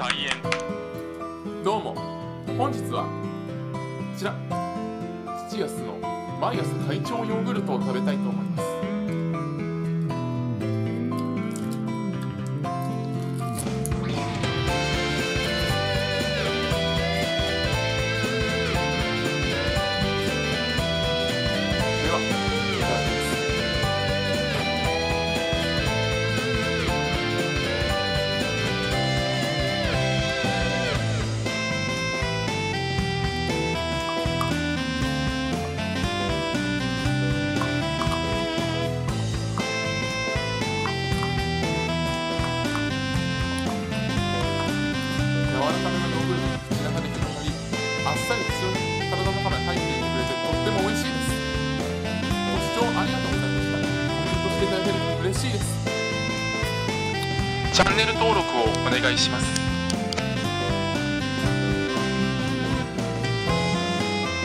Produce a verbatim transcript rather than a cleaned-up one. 開演。どうも、本日はこちら土安の毎朝会長ヨーグルトを食べたいと思います。あっさり強い体の中に入っていてくれてとっても美味しいです。ご視聴ありがとうございました。コメントしていただけると嬉しいです。チャンネル登録をお願いします。